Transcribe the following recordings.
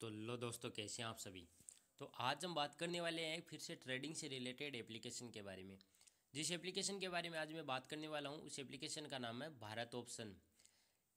तो लो दोस्तों, कैसे हैं आप सभी। तो आज हम बात करने वाले हैं फिर से ट्रेडिंग से रिलेटेड एप्लीकेशन के बारे में। जिस एप्लीकेशन के बारे में आज मैं बात करने वाला हूं उस एप्लीकेशन का नाम है भारत ऑप्शन।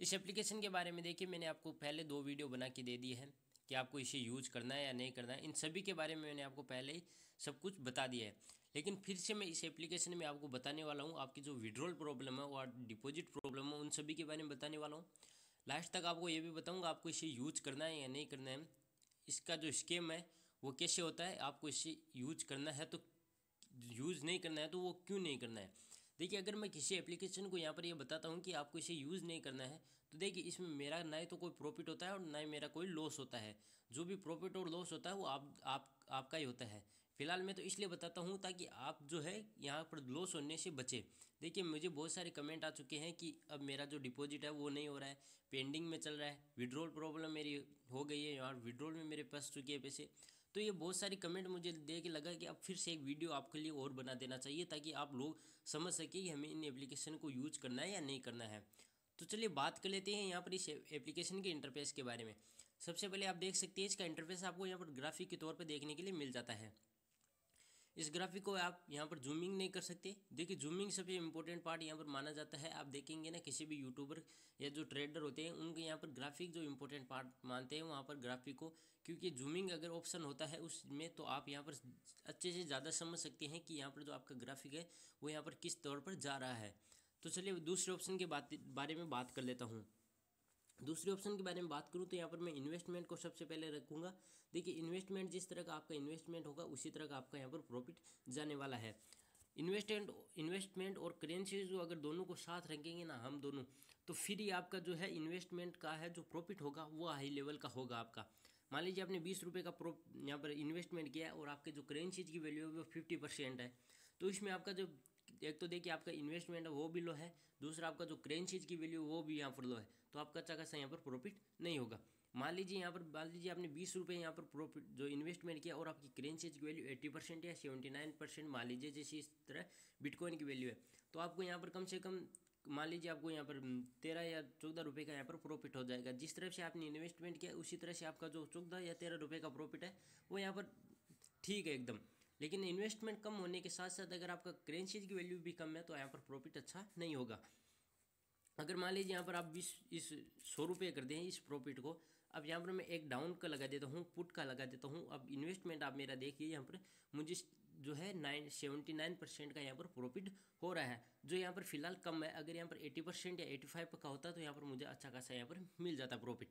इस एप्लीकेशन के बारे में देखिए, मैंने आपको पहले 2 वीडियो बना के दे दी है कि आपको इसे यूज करना है या नहीं करना है। इन सभी के बारे में मैंने आपको पहले ही सब कुछ बता दिया है, लेकिन फिर से मैं इस एप्लीकेशन में आपको बताने वाला हूँ आपकी जो विड्रॉल प्रॉब्लम है और डिपॉजिट प्रॉब्लम है उन सभी के बारे में बताने वाला हूँ। लास्ट तक आपको ये भी बताऊँगा आपको इसे यूज करना है या नहीं करना है, इसका जो स्कीम है वो कैसे होता है, आपको इसे यूज करना है तो यूज़ नहीं करना है तो वो क्यों नहीं करना है। देखिए, अगर मैं किसी एप्लीकेशन को यहाँ पर ये बताता हूँ कि आपको इसे यूज़ नहीं करना है तो देखिए इसमें मेरा ना ही तो कोई प्रॉफिट होता है और ना ही मेरा कोई लॉस होता है। जो भी प्रॉफिट और लॉस होता है वो आपका ही होता है। फिलहाल मैं तो इसलिए बताता हूँ ताकि आप जो है यहाँ पर लॉस होने से बचे। देखिए, मुझे बहुत सारे कमेंट आ चुके हैं कि अब मेरा जो डिपॉजिट है वो नहीं हो रहा है, पेंडिंग में चल रहा है, विड्रॉल प्रॉब्लम मेरी हो गई है और विड्रॉल में मेरे फंस चुके हैं पैसे। तो ये बहुत सारे कमेंट मुझे देख लगा कि अब फिर से एक वीडियो आपके लिए और बना देना चाहिए ताकि आप लोग समझ सकें कि हमें इन एप्लीकेशन को यूज करना है या नहीं करना है। तो चलिए बात कर लेते हैं यहाँ पर इस एप्लीकेशन के इंटरफेस के बारे में। सबसे पहले आप देख सकते हैं इसका इंटरफेस आपको यहाँ पर ग्राफिक के तौर पर देखने के लिए मिल जाता है। इस ग्राफिक को आप यहाँ पर जूमिंग नहीं कर सकते। देखिए, जूमिंग सबसे इंपॉर्टेंट पार्ट यहाँ पर माना जाता है। आप देखेंगे ना किसी भी यूट्यूबर या जो ट्रेडर होते हैं उनके यहाँ पर ग्राफिक जो इंपॉर्टेंट पार्ट मानते हैं वहाँ पर ग्राफिक को, क्योंकि जूमिंग अगर ऑप्शन होता है उसमें तो आप यहाँ पर अच्छे से ज़्यादा समझ सकते हैं कि यहाँ पर जो आपका ग्राफिक है वो यहाँ पर किस तौर पर जा रहा है। तो चलिए दूसरे ऑप्शन के बारे में बात कर लेता हूँ। दूसरे ऑप्शन के बारे में बात करूं तो यहाँ पर मैं इन्वेस्टमेंट को सबसे पहले रखूंगा। देखिए, इन्वेस्टमेंट जिस तरह का आपका इन्वेस्टमेंट होगा उसी तरह का आपका यहाँ पर प्रॉफिट जाने वाला है। इन्वेस्टमेंट और करेंसीज अगर दोनों को साथ रखेंगे ना हम दोनों, तो फिर ही आपका जो है इन्वेस्टमेंट का है जो प्रॉफिट होगा वो हाई लेवल का होगा। आपका मान लीजिए आपने 20 रुपये का यहाँ पर इन्वेस्टमेंट किया है और आपके जो करेंसीज की वैल्यू है वो 50% है, तो इसमें आपका जो एक तो देखिए आपका इन्वेस्टमेंट है वो भी लो है, दूसरा आपका जो करेंसीज की वैल्यू वो भी यहाँ पर लो है, तो आपका अच्छा खासा यहाँ पर प्रॉफिट नहीं होगा। मान लीजिए आपने 20 रुपये यहाँ पर प्रॉफिट जो इन्वेस्टमेंट किया और आपकी करेंसीज की वैल्यू 80% या 79% मान लीजिए, जैसे इस तरह बिटकॉइन की वैल्यू है, तो आपको यहाँ पर कम से कम मान लीजिए आपको यहाँ पर 13 या 14 रुपये का यहाँ पर प्रॉफिट हो जाएगा। जिस तरह से आपने इन्वेस्टमेंट किया उसी तरह से आपका जो 14 या 13 रुपये का प्रॉफिट है वो यहाँ पर ठीक है एकदम। लेकिन इन्वेस्टमेंट कम होने के साथ साथ अगर आपका करेंसीज की वैल्यू भी कम है तो यहाँ पर प्रॉफिट अच्छा नहीं होगा। अगर मान लीजिए यहाँ पर आप 100 रुपये कर दें इस प्रॉफिट को, अब यहाँ पर मैं एक डाउन का लगा देता हूँ, पुट का लगा देता हूँ। अब इन्वेस्टमेंट आप मेरा देखिए यहाँ पर मुझे जो है 79% का यहाँ पर प्रॉफिट हो रहा है, जो यहाँ पर फिलहाल कम है। अगर यहाँ पर 80% या 85 का होता तो यहाँ पर मुझे अच्छा खासा यहाँ पर मिल जाता प्रॉफिट।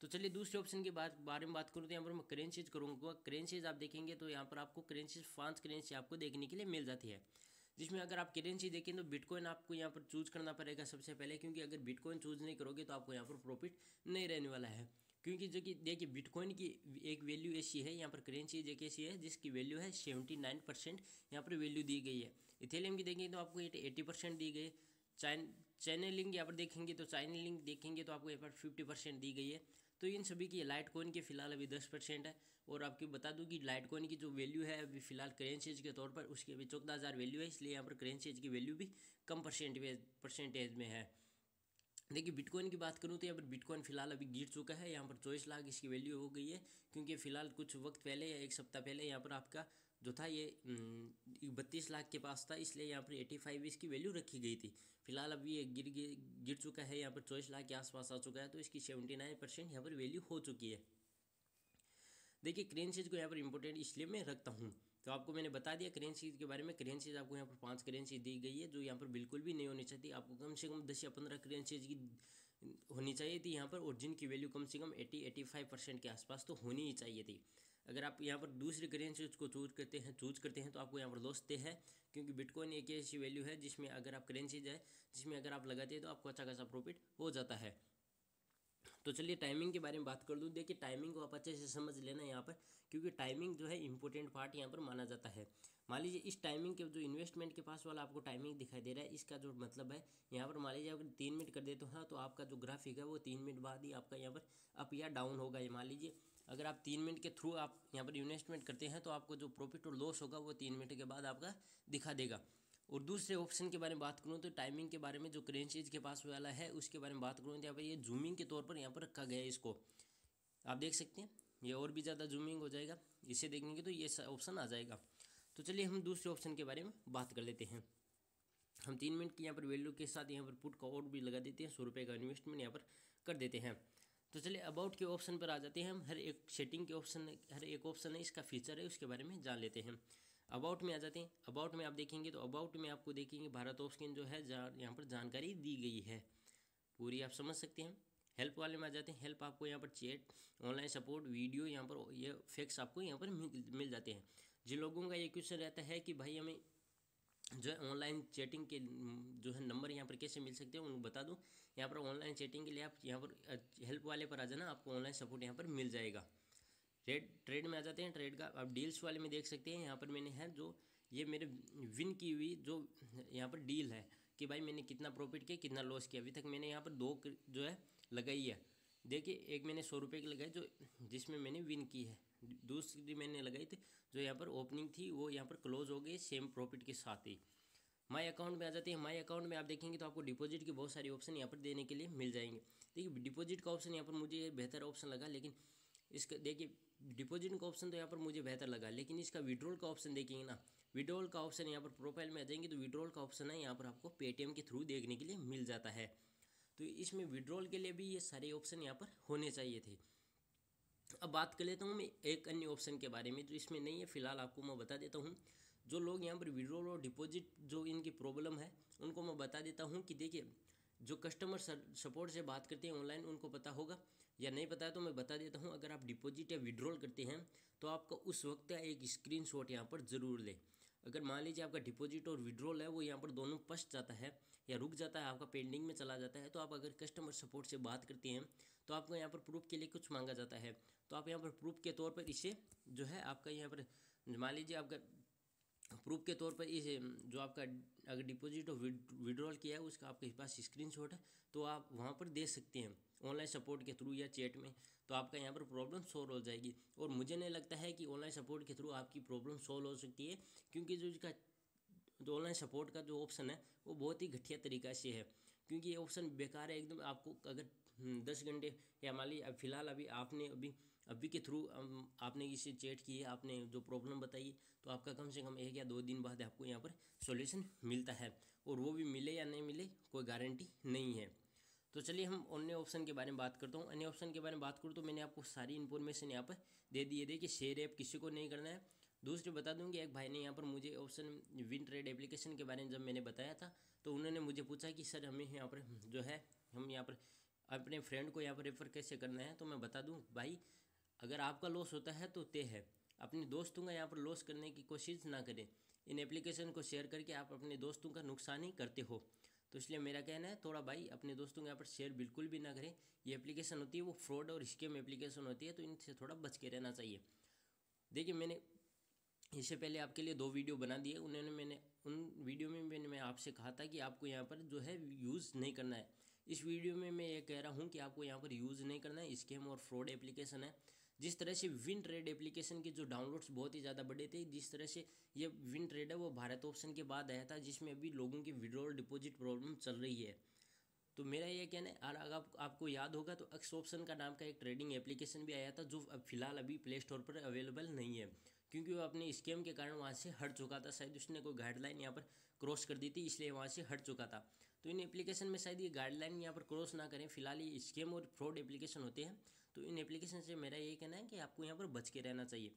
तो चलिए दूसरे ऑप्शन के बारे में बात करूँ तो यहाँ पर मैं करेंसीज करूँगा। करेंसीज आप देखेंगे तो यहाँ पर आपको करेंसीज 5 करेंसी आपको देखने के लिए मिल जाती है, जिसमें अगर आप करेंसी देखें तो बिटकॉइन आपको यहाँ पर चूज़ करना पड़ेगा सबसे पहले, क्योंकि अगर बिटकॉइन चूज़ नहीं करोगे तो आपको यहाँ पर प्रॉफिट नहीं रहने वाला है। क्योंकि जो कि देखिए बिटकॉइन की एक वैल्यू ऐसी है, यहाँ पर करेंसीज एक ऐसी है जिसकी वैल्यू है 79% यहाँ पर वैल्यू दी गई है। इथेलियम की देखेंगे तो आपको 80% दी गई है। चैनलिंग यहाँ पर देखेंगे तो आपको यहाँ पर 50% दी गई है। तो इन सभी की लाइट कॉइन के फिलहाल अभी 10% है, और आपको बता दूं कि लाइट कॉइन की जो वैल्यू है अभी फिलहाल करेंसीज के तौर पर उसकी अभी 14,000 वैल्यू है, इसलिए यहाँ पर करेंसीज की वैल्यू भी कम परसेंटेज में है। देखिए बिटकॉइन की बात करूँ तो यहाँ पर बिटकॉइन फिलहाल अभी गिर चुका है, यहाँ पर 24 लाख इसकी वैल्यू हो गई है, क्योंकि फिलहाल कुछ वक्त पहले या एक सप्ताह पहले यहाँ पर आपका जो था ये 32 लाख के पास था, इसलिए यहाँ पर 85 इसकी वैल्यू रखी गई थी। फिलहाल अभी ये गिर चुका है, यहाँ पर 24 लाख के आसपास आ चुका है, तो इसकी 79% यहाँ पर वैल्यू हो चुकी है। देखिए करेंसीज को यहाँ पर इंपॉर्टेंट इसलिए मैं रखता हूँ। तो आपको मैंने बता दिया करेंसीज के बारे में। करेंसीज आपको यहाँ पर 5 करेंसी दी गई है, जो यहाँ पर बिल्कुल भी नहीं होनी चाहिए। आपको कम से कम 10 या 15 करेंसीज की होनी चाहिए थी यहाँ पर, और जिनकी वैल्यू कम से कम 80-85% के आसपास तो होनी ही चाहिए थी। अगर आप यहाँ पर दूसरी करेंसीज को चूज करते हैं तो आपको यहाँ पर लॉस देते हैं, क्योंकि बिटकॉइन एक ऐसी वैल्यू है जिसमें अगर आप करेंसीज है जिसमें अगर आप लगाते हैं तो आपको अच्छा खासा प्रॉफिट हो जाता है। तो चलिए टाइमिंग के बारे में बात कर दूं। देखिए टाइमिंग को आप अच्छे से समझ लेना यहाँ पर, क्योंकि टाइमिंग जो है इंपॉर्टेंट पार्ट यहाँ पर माना जाता है। मान लीजिए इस टाइमिंग के जो इन्वेस्टमेंट के पास वाला आपको टाइमिंग दिखाई दे रहा है, इसका जो मतलब है यहाँ पर मान लीजिए अगर 3 मिनट कर देते हैं तो आपका जो ग्राफिक है वो 3 मिनट बाद ही आपका यहाँ पर अप या डाउन होगा। ये मान लीजिए अगर आप 3 मिनट के थ्रू आप यहाँ पर इन्वेस्टमेंट करते हैं तो आपको जो प्रॉफिट और लॉस होगा वो 3 मिनट के बाद आपका दिखा देगा। और दूसरे ऑप्शन के बारे में बात करूँ तो टाइमिंग के बारे में जो करेंसीज के पास वाला है उसके बारे में बात करूँ तो यहाँ पर ये जूमिंग के तौर पर यहाँ पर रखा गया है। इसको आप देख सकते हैं ये और भी ज़्यादा जूमिंग हो जाएगा, इसे देखेंगे तो ये ऑप्शन आ जाएगा। तो चलिए हम दूसरे ऑप्शन के बारे में बात कर लेते हैं। हम 3 मिनट की यहाँ पर वैल्यू के साथ यहाँ पर पुट का ऑर्डर भी लगा देते हैं, 100 रुपये का इन्वेस्टमेंट यहाँ पर कर देते हैं। तो चलिए अबाउट के ऑप्शन पर आ जाते हैं। हम हर एक सेटिंग के ऑप्शन, हर एक ऑप्शन है इसका फीचर है उसके बारे में जान लेते हैं। अबाउट में आ जाते हैं। अबाउट में आप देखेंगे तो अबाउट में आपको देखेंगे भारत ऑप्शन जो है यहाँ पर जानकारी दी गई है पूरी, आप समझ सकते हैं। हेल्प वाले में आ जाते हैं। हेल्प आपको यहाँ पर चैट, ऑनलाइन सपोर्ट, वीडियो, यहाँ पर ये फैक्स आपको यहाँ पर मिल जाते हैं। जिन लोगों का ये क्वेश्चन रहता है कि भाई हमें जो है ऑनलाइन चैटिंग के जो है नंबर यहाँ पर कैसे मिल सकते हैं, उनको बता दूँ। यहाँ पर ऑनलाइन चैटिंग के लिए आप यहाँ पर हेल्प वाले पर आ जाना, आपको ऑनलाइन सपोर्ट यहाँ पर मिल जाएगा। ट्रेड में आ जाते हैं। ट्रेड का आप डील्स वाले में देख सकते हैं। यहाँ पर मैंने है जो ये मेरे विन की हुई जो यहाँ पर डील है कि भाई मैंने कितना प्रॉफिट किया, कितना लॉस किया। अभी तक मैंने यहाँ पर 2 जो है लगाई है। देखिए एक मैंने 100 रुपये की लगाई जो जिसमें मैंने विन की है, दूसरी मैंने लगाई थी जो यहाँ पर ओपनिंग थी वो यहाँ पर क्लोज हो गई सेम प्रॉफिट के साथ ही। माय अकाउंट में आ जाते हैं। माय अकाउंट में आप देखेंगे तो आपको डिपॉजिट के बहुत सारे ऑप्शन यहाँ पर देने के लिए मिल जाएंगे। देखिए डिपॉजिट का ऑप्शन यहाँ पर मुझे बेहतर ऑप्शन लगा, लेकिन इसका देखिए डिपॉजिट का ऑप्शन तो यहाँ पर मुझे बेहतर लगा, लेकिन इसका विड्रॉल का ऑप्शन देखेंगे ना, विड्रॉल का ऑप्शन यहाँ पर प्रोफाइल में आ जाएंगे तो विड्रॉल का ऑप्शन है यहाँ पर आपको पेटीएम के थ्रू देखने के लिए मिल जाता है। तो इसमें विड्रॉल के लिए भी ये सारे ऑप्शन यहाँ पर होने चाहिए थे। अब बात कर लेता हूँ मैं एक अन्य ऑप्शन के बारे में जो इसमें नहीं है, फिलहाल आपको मैं बता देता हूँ। जो लोग यहाँ पर विड्रॉल और डिपॉजिट जो इनकी प्रॉब्लम है उनको मैं बता देता हूँ कि देखिए जो कस्टमर सपोर्ट से बात करते हैं ऑनलाइन उनको पता होगा, या नहीं पता है तो मैं बता देता हूं। अगर आप डिपॉजिट या विड्रॉल करते हैं तो आपका उस वक्त एक स्क्रीनशॉट यहाँ पर ज़रूर लें। अगर मान लीजिए आपका डिपॉजिट और विड्रॉल है वो यहाँ पर दोनों फंस जाता है या रुक जाता है, आपका पेंडिंग में चला जाता है, तो आप अगर कस्टमर सपोर्ट से बात करते हैं तो आपको यहाँ पर प्रूफ के लिए कुछ मांगा जाता है। तो आप यहाँ पर प्रूफ के तौर पर इसे जो है आपका यहाँ पर मान लीजिए आपका प्रूफ के तौर पर इसे जो आपका अगर डिपॉजिट और विड्रॉल किया है उसका आपके पास स्क्रीनशॉट है तो आप वहां पर दे सकते हैं ऑनलाइन सपोर्ट के थ्रू या चैट में, तो आपका यहां पर प्रॉब्लम सॉल्व हो जाएगी। और मुझे नहीं लगता है कि ऑनलाइन सपोर्ट के थ्रू आपकी प्रॉब्लम सॉल्व हो सकती है, क्योंकि जो इसका जो ऑनलाइन सपोर्ट का जो ऑप्शन है वो बहुत ही घटिया तरीका से है, क्योंकि ये ऑप्शन बेकार है एकदम। आपको अगर 10 घंटे या मान लीजिए फिलहाल अभी आपने अभी के थ्रू आपने इसे चैट की है, आपने जो प्रॉब्लम बताई, तो आपका कम से कम 1 या 2 दिन बाद आपको यहाँ पर सॉल्यूशन मिलता है, और वो भी मिले या नहीं मिले कोई गारंटी नहीं है। तो चलिए हम अन्य ऑप्शन के बारे में बात करता हूँ। अन्य ऑप्शन के बारे में बात करूँ तो मैंने आपको सारी इन्फॉर्मेशन यहाँ पर दे दी है। देखिए शेयर ऐप किसी को नहीं करना है। दूसरे बता दूं कि एक भाई ने यहाँ पर मुझे ऑप्शन विन ट्रेड एप्लीकेशन के बारे में जब मैंने बताया था तो उन्होंने मुझे पूछा कि सर हमें यहाँ पर जो है हम यहाँ पर अपने फ्रेंड को यहाँ पर रेफर कैसे करना है। तो मैं बता दूं भाई, अगर आपका लॉस होता है तो तय है, अपने दोस्तों का यहाँ पर लॉस करने की कोशिश ना करें। इन एप्लीकेशन को शेयर करके आप अपने दोस्तों का नुकसान ही करते हो, तो इसलिए मेरा कहना है थोड़ा भाई अपने दोस्तों के यहाँ पर शेयर बिल्कुल भी ना करें। ये एप्लीकेशन होती है वो फ्रॉड और स्कैम एप्लीकेशन होती है, तो इनसे थोड़ा बच के रहना चाहिए। देखिए मैंने इससे पहले आपके लिए 2 वीडियो बना दिए, उन्होंने मैंने उन वीडियो में मैं आपसे कहा था कि आपको यहाँ पर जो है यूज़ नहीं करना है। इस वीडियो में मैं ये कह रहा हूँ कि आपको यहाँ पर यूज़ नहीं करना है। स्कैम और फ्रॉड एप्लीकेशन है। जिस तरह से विन ट्रेड एप्लीकेशन के जो डाउनलोड्स बहुत ही ज़्यादा बढ़े थे, जिस तरह से ये विन ट्रेड है वो भारत ऑप्शन के बाद आया था, जिसमें अभी लोगों की विड्रॉल डिपॉजिट प्रॉब्लम चल रही है। तो मेरा ये कहना है, और अगर आपको याद होगा तो एक्स ऑप्शन का नाम का एक ट्रेडिंग एप्लीकेशन भी आया था जो फिलहाल अभी प्ले स्टोर पर अवेलेबल नहीं है, क्योंकि वो अपने स्कैम के कारण वहाँ से हट चुका था। शायद उसने कोई गाइडलाइन यहाँ पर क्रॉस कर दी थी इसलिए वहाँ से हट चुका था। तो इन एप्लीकेशन में शायद ये गाइडलाइन यहाँ पर क्रॉस ना करें। फिलहाल ये स्कैम और फ्रॉड एप्लीकेशन होते हैं, तो इन एप्लीकेशन से मेरा ये कहना है कि आपको यहाँ पर बच के रहना चाहिए।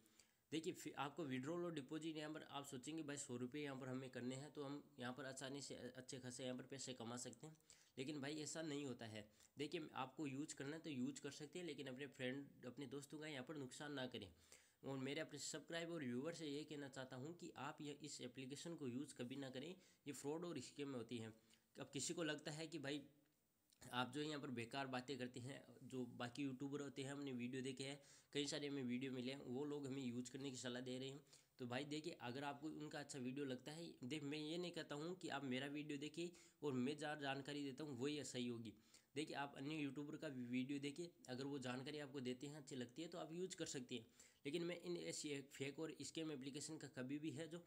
देखिए आपको विड्रॉल और डिपॉजिट यहाँ पर आप सोचेंगे भाई 100 रुपये यहाँ पर हमें करने हैं तो हम यहाँ पर आसानी से अच्छे खासे यहाँ पर पैसे कमा सकते हैं, लेकिन भाई ऐसा नहीं होता है। देखिए आपको यूज करना है तो यूज कर सकते हैं, लेकिन अपने फ्रेंड अपने दोस्तों का यहाँ पर नुकसान ना करें। और मेरे अपने सब्सक्राइबर और व्यूवर से ये कहना चाहता हूँ कि आप ये इस एप्लीकेशन को यूज़ कभी ना करें, ये फ्रॉड और स्कैम में होती है। अब किसी को लगता है कि भाई आप जो यहाँ पर बेकार बातें करते हैं, जो बाकी यूट्यूबर होते हैं हमने वीडियो देखे हैं, कई सारे हमें वीडियो मिले हैं, वो लोग हमें यूज़ करने की सलाह दे रहे हैं। तो भाई देखिए अगर आपको उनका अच्छा वीडियो लगता है, देख मैं ये नहीं कहता हूँ कि आप मेरा वीडियो देखिए और मैं ज़्यादा जानकारी देता हूँ वही सही होगी। देखिए आप अन्य यूट्यूबर का वीडियो देखिए, अगर वो जानकारी आपको देते हैं अच्छी लगती है तो आप यूज़ कर सकते हैं। लेकिन मैं इन ऐसी फेक और स्कैम एप्लीकेशन का कभी भी है जो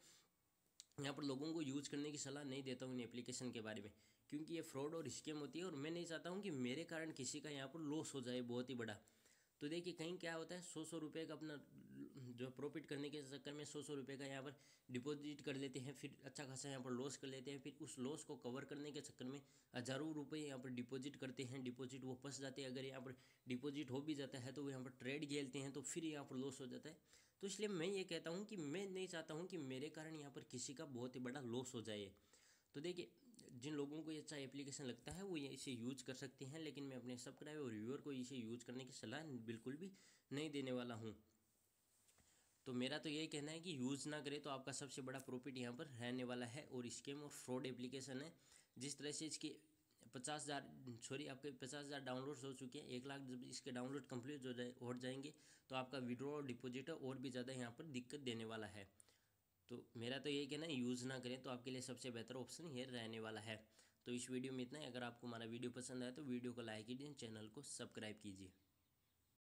यहाँ पर लोगों को यूज़ करने की सलाह नहीं देता हूँ इन एप्लीकेशन के बारे में, क्योंकि ये फ्रॉड और स्कैम होती है और मैं नहीं चाहता हूँ कि मेरे कारण किसी का यहाँ पर लॉस हो जाए बहुत ही बड़ा। तो देखिए कहीं क्या होता है, 100 रुपये का अपना जो प्रॉफिट करने के चक्कर में 100 रुपये का यहाँ पर डिपॉजिट कर लेते हैं, फिर अच्छा खासा यहाँ पर लॉस कर लेते हैं, फिर उस लॉस को कवर करने के चक्कर में हज़ारों रुपये यहाँ पर डिपॉजिट करते हैं, डिपॉजिट वो फंस जाते हैं। अगर यहाँ पर डिपॉजिट हो भी जाता है तो वो यहाँ पर ट्रेड खेलते हैं तो फिर यहाँ पर लॉस हो जाता है। तो इसलिए मैं ये कहता हूँ कि मैं नहीं चाहता हूँ कि मेरे कारण यहाँ पर किसी का बहुत ही बड़ा लॉस हो जाए। तो देखिए जिन लोगों को ये अच्छा एप्लीकेशन लगता है वो ये इसे यूज कर सकते हैं, लेकिन मैं अपने सब्सक्राइबर और व्यूअर को इसे यूज करने की सलाह बिल्कुल भी नहीं देने वाला हूँ। तो मेरा तो यही कहना है कि यूज़ ना करें तो आपका सबसे बड़ा प्रॉफिट यहाँ पर रहने वाला है। और स्कैम और फ्रॉड एप्लीकेशन है, जिस तरह से इसकी 50,000 डाउनलोड्स हो चुके हैं, 1 लाख जब इसके डाउनलोड कम्प्लीट हो जाएंगे तो आपका विड्रॉ और डिपॉजिट और भी ज़्यादा यहाँ पर दिक्कत देने वाला है। तो मेरा तो यही कहना है यूज़ ना करें तो आपके लिए सबसे बेहतर ऑप्शन ये रहने वाला है। तो इस वीडियो में इतना है। अगर आपको हमारा वीडियो पसंद आए तो वीडियो को लाइक कीजिए, चैनल को सब्सक्राइब कीजिए।